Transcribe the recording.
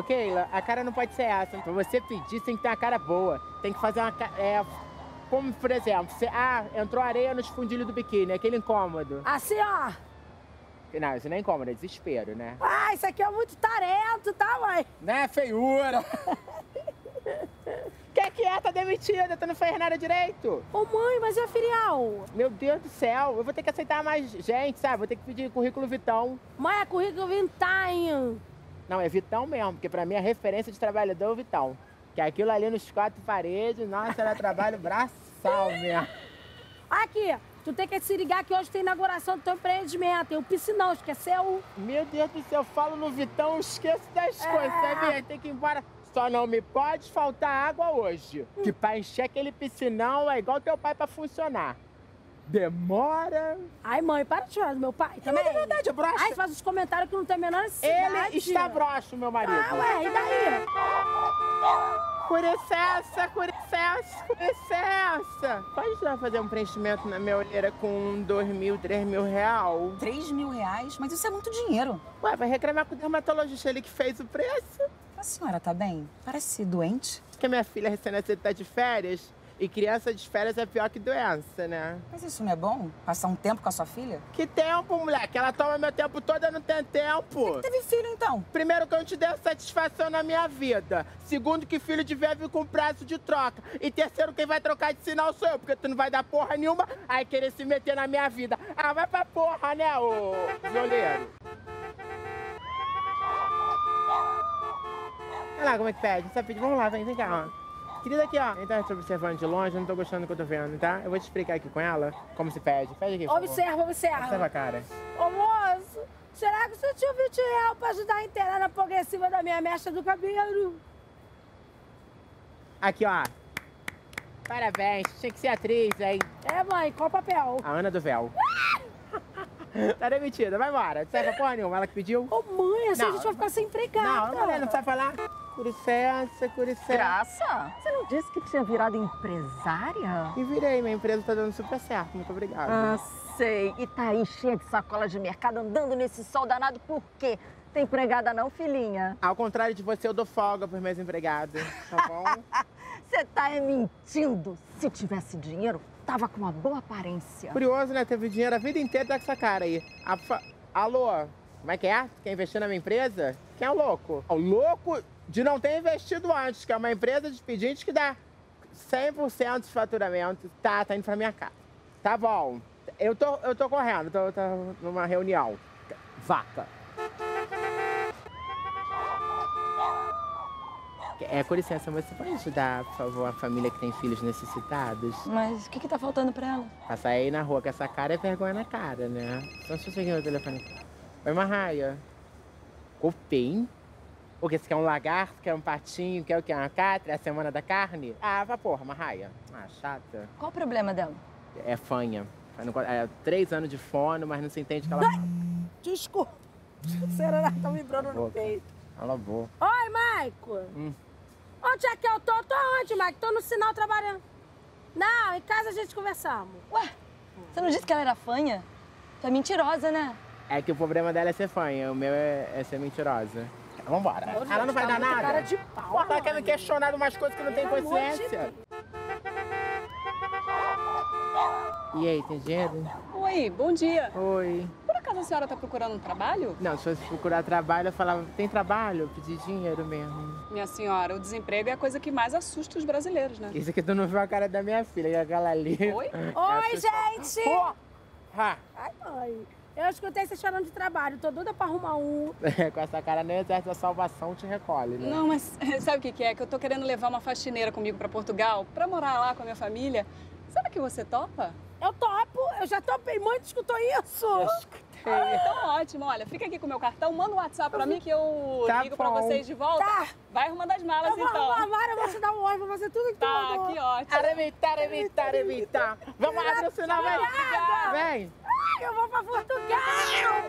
Ô Keila, a cara não pode ser essa. Pra você pedir, tem que ter uma cara boa. Tem que fazer uma cara... como, por exemplo, você... entrou areia nos fundilhos do biquíni, aquele incômodo. Assim, ó. Não, isso não é incômodo, é desespero, né? Ah, isso aqui é muito talento, tá, mãe? Né, feiura? Quer que é? Tá demitida, tu não fez nada direito. Ô, mãe, mas e a filial? Meu Deus do céu, eu vou ter que aceitar mais gente, sabe? Vou ter que pedir currículo Vitão. Mãe, é currículo Vintão. Não, é Vitão mesmo, porque pra mim a referência de trabalhador é o Vitão. Que é aquilo ali nos quatro paredes, nossa, era trabalho braçal mesmo. Aqui, tu tem que se ligar que hoje tem inauguração do teu empreendimento. Tem o piscinão, esqueceu? Meu Deus do céu, eu falo no Vitão, esqueço das coisas, sabia? Tem que ir embora. Só não me pode faltar água hoje. Que pra encher aquele piscinão é igual teu pai pra funcionar. Demora. Ai, mãe, para de chorar do meu pai também. Mas é verdade, é broxa. Ai, faz uns comentários que não tem a menor necessidade. Ele está broxo, meu marido. Ah, ué, e daí? Curicença, curicença, curicença. Pode lá fazer um preenchimento na minha olheira com 2 mil, 3 mil reais? 3 mil reais? Mas isso é muito dinheiro. Ué, vai reclamar com o dermatologista, ele que fez o preço. A senhora tá bem? Parece doente. Porque minha filha recém-nascida tá de férias. E criança de férias é pior que doença, né? Mas isso não é bom? Passar um tempo com a sua filha? Que tempo, moleque? Ela toma meu tempo todo, eu não tenho tempo. Você teve filho, então? Primeiro, que eu não te dei satisfação na minha vida. Segundo, que filho de velho com prazo de troca. E terceiro, quem vai trocar de sinal sou eu, porque tu não vai dar porra nenhuma, aí querer se meter na minha vida. Ah, vai pra porra, né, ô violeiro? Olha lá como é que pede, não sabe pedir. Vamos lá, vem cá, ó. Querida, aqui, ó. Então, eu tô observando de longe, eu não tô gostando do que eu tô vendo, tá? Eu vou te explicar aqui com ela como se pede. Pede aqui, por favor. Observa, observa. Observa a cara. Ô, moço, será que o senhor tinha 20 reais pra ajudar a inteirar na progressiva da minha mecha do cabelo? Aqui, ó. Parabéns, tinha que ser atriz, hein? É, mãe, qual papel? A Ana do Véu. Tá demitida, vai embora. Não serve pra porra nenhuma, ela que pediu. Ô, mãe, assim a gente vai ficar sem empregada. Não, mulher, não sabe falar. Curicença, curicença. Graça, você não disse que tinha virado empresária? E virei, minha empresa tá dando super certo, muito obrigada. Ah, sei. E tá aí cheia de sacola de mercado, andando nesse sol danado, por quê? Tem empregada não, filhinha? Ao contrário de você, eu dou folga pros meus empregados, tá bom? Você tá mentindo. Se tivesse dinheiro, tava com uma boa aparência. Curioso, né? Teve dinheiro a vida inteira com essa cara aí. Alô? Como é que é? Quer investir na minha empresa? Quem é o louco? O louco de não ter investido antes, que é uma empresa de pedintes que dá 100% de faturamento. Tá indo pra minha casa. Tá bom. Eu tô correndo, tô numa reunião. Vaca. Com licença, você pode ajudar, por favor, a família que tem filhos necessitados? Mas o que tá faltando pra ela? Passar aí na rua com essa cara é vergonha na cara, né? Só se eu seguir o telefone. Oi, Marraia. Copim? O que? Você quer um lagarto? Quer um patinho? Quer o quê? Uma catra? É a semana da carne? Ah, vá porra, Marraia. Ah, chata. Qual o problema dela? É fanha. É 3 anos de fono, mas não se entende que ela... Ai, desculpa. Será que tá vibrando no peito? Cala a boca. Oi, Maico. Onde é que eu tô? Tô onde, Maico? Tô no sinal trabalhando. Não, em casa a gente conversamos. Ué, você não disse que ela era fanha? Tu é mentirosa, né? É que o problema dela é ser fanha, o meu é ser mentirosa. Vambora. Ela não vai dar nada. Cara de pau, porra, ela quer me questionar de umas coisas que não tem consciência. E aí, tem dinheiro? Oi, bom dia. Oi. Por acaso a senhora tá procurando um trabalho? Não, se fosse procurar trabalho, eu falava, tem trabalho? Eu pedi dinheiro mesmo. Minha senhora, o desemprego é a coisa que mais assusta os brasileiros, né? Isso aqui tu não viu a cara da minha filha, aquela ali. Oi? Oi, gente! Porra! Ai, mãe. Eu escutei vocês falando de trabalho, tô doida pra arrumar um. Com essa cara, nem o exército da salvação te recolhe, né? Não, mas sabe o que é? Que eu tô querendo levar uma faxineira comigo pra Portugal, pra morar lá com a minha família. Será que você topa? Eu topo, eu já topei muito, escutou isso? Eu escutei. Ah, então ótimo, olha, fica aqui com o meu cartão, manda um WhatsApp pra mim que eu ligo pra vocês de volta. Tá. Vai arrumando as malas, então. Eu vou arrumar, eu vou te dar um oi, vou fazer tudo que tu mandou. Tá, que ótimo. Vamos lá, senão vai. Vem. Eu vou pra Portugal!